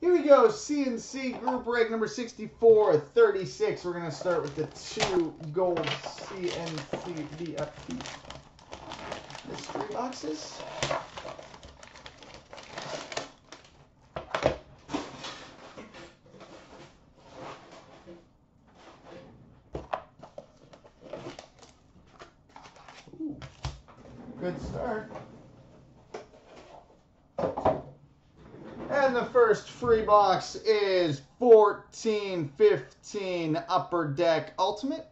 Here we go, CNC group break number 64/36. We're going to start with the two gold CNC VFP. There's three boxes. Ooh, good start. And the first free box is 14/15 Upper Deck Ultimate.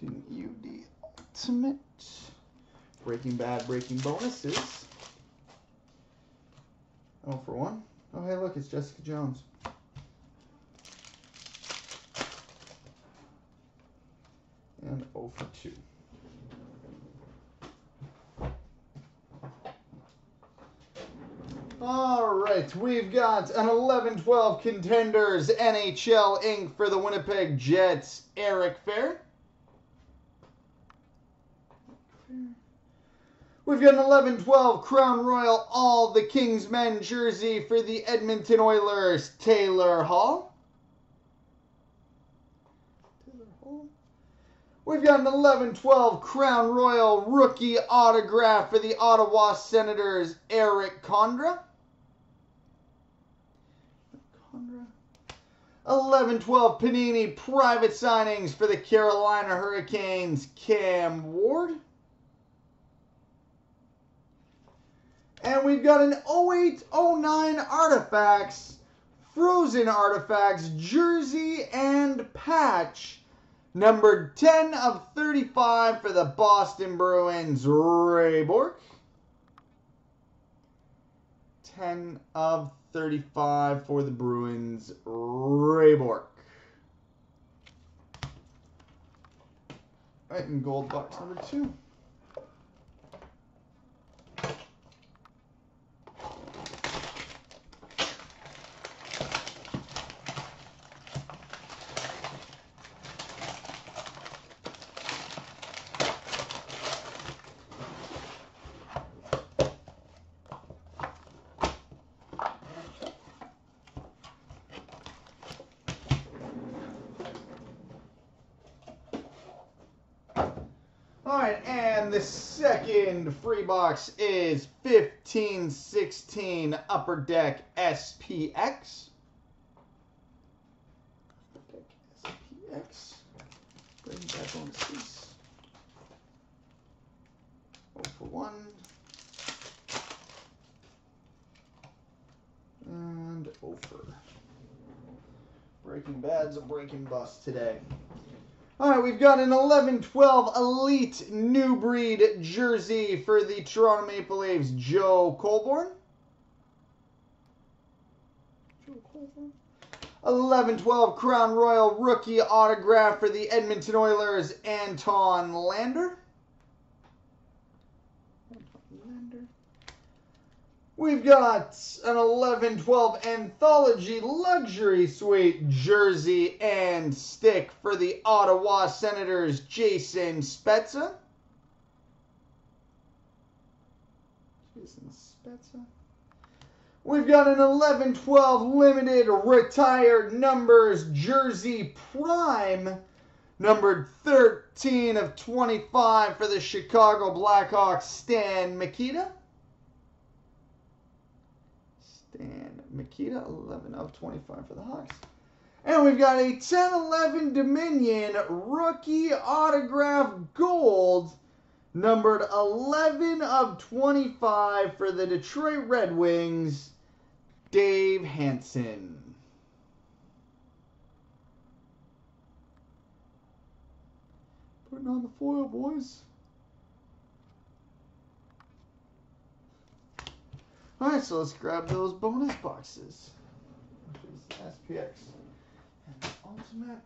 14/15 UD Ultimate. Breaking Bad, breaking bonuses. Oh, for one. Oh, hey, look, it's Jessica Jones. And 0 for 2. All right, we've got an 11/12 Contenders NHL Inc. for the Winnipeg Jets, Eric Fair. We've got an 11/12 Crown Royal All the King's Men jersey for the Edmonton Oilers, Taylor Hall. We've got an 11/12 Crown Royal rookie autograph for the Ottawa Senators, Eric Condra. 11/12 Panini private signings for the Carolina Hurricanes, Cam Ward. And we've got an 08-09 Artifacts, Frozen Artifacts, jersey and patch, numbered 10/35 for the Boston Bruins, Ray Bourque. 10/35 for the Bruins, Ray Bourque. Right in gold box number 2. All right, and the second free box is 15/16 Upper Deck SPX. Upper Deck SPX. Bring back on the seats. 0 for 1. And 0 for. Breaking Bad's a breaking bust today. All right, we've got an 11/12 Elite New Breed jersey for the Toronto Maple Leafs, Joe Colborne. 11/12 Crown Royal rookie autograph for the Edmonton Oilers, Anton Lander. We've got an 11/12 Anthology Luxury Suite jersey and stick for the Ottawa Senators, Jason Spezza. We've got an 11/12 Limited Retired Numbers jersey prime, numbered 13/25 for the Chicago Blackhawks, Stan Mikita. 11/25 for the Hawks. And we've got a 10/11 Dominion rookie autograph gold, numbered 11/25 for the Detroit Red Wings, Dave Hansen. Putting on the foil, boys. All right, so let's grab those bonus boxes. SPX and Ultimate.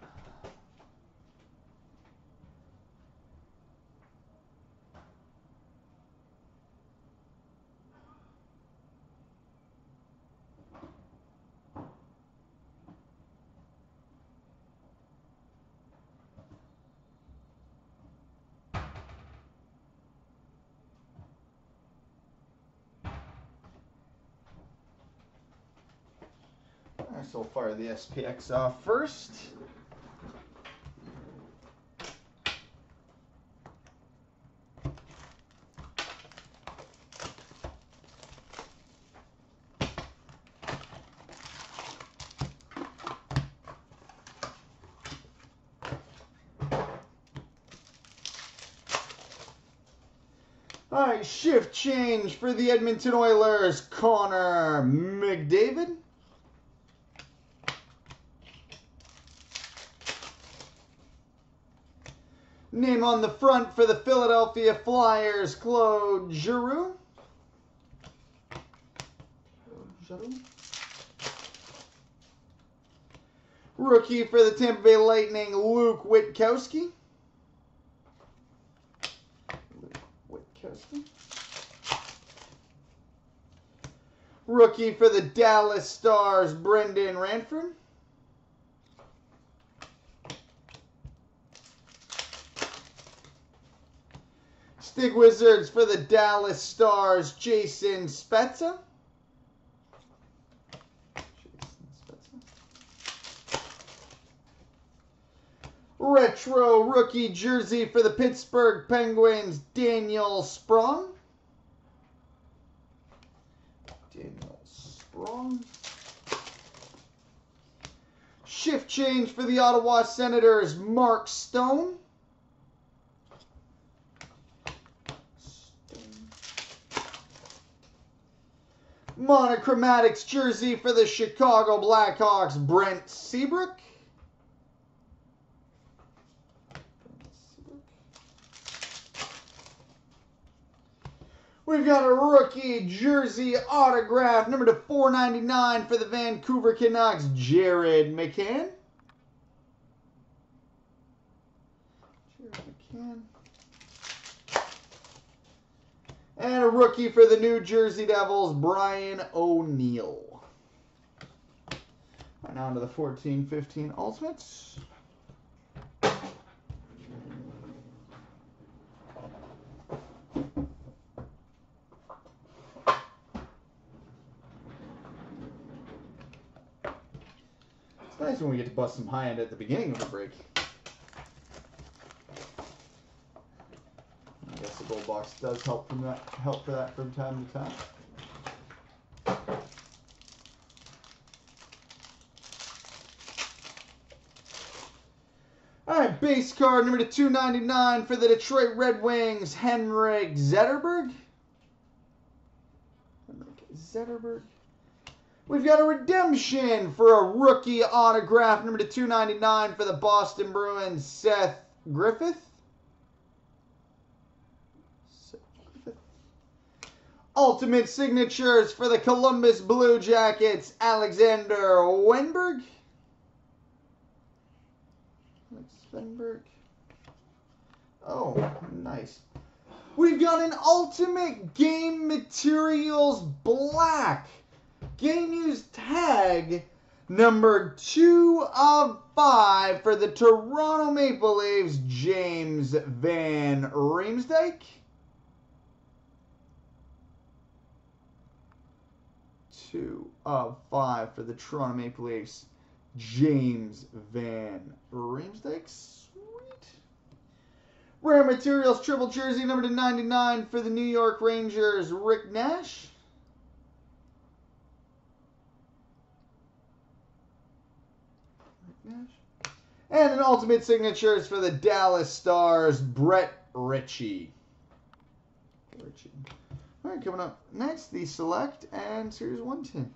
so far the SPX. First, all right, shift change for the Edmonton Oilers, Connor McDavid. Name on the front for the Philadelphia Flyers, Claude Giroux. Rookie for the Tampa Bay Lightning, Luke Witkowski. Rookie for the Dallas Stars, Brendan Ranford. Stig Wizards for the Dallas Stars, Jason Spezza. Retro rookie jersey for the Pittsburgh Penguins, Daniel Sprong. Shift change for the Ottawa Senators, Mark Stone. Monochromatics jersey for the Chicago Blackhawks, Brent Seabrook. We've got a rookie jersey autograph, number to 499 for the Vancouver Canucks, Jared McCann. And a rookie for the New Jersey Devils, Brian O'Neill. Right now to the 14-15 Ultimates. Nice when we get to bust some high end at the beginning of the break. I guess the gold box does help from that, help for that from time to time. All right, base card number to 299 for the Detroit Red Wings, Henrik Zetterberg. We've got a redemption for a rookie autograph, number to 299 for the Boston Bruins, Seth Griffith. Ultimate signatures for the Columbus Blue Jackets, Alexander Wenberg. Oh, nice. We've got an Ultimate Game Materials Black. Game used tag number 2 of 5 for the Toronto Maple Leafs, James Van Riemsdyk. 2 of 5 for the Toronto Maple Leafs, James Van Riemsdyk. Sweet. Rare Materials triple jersey number 299 for the New York Rangers, Rick Nash. And an Ultimate signatures for the Dallas Stars, Brett Ritchie. All right, coming up next, the Select and Series 110.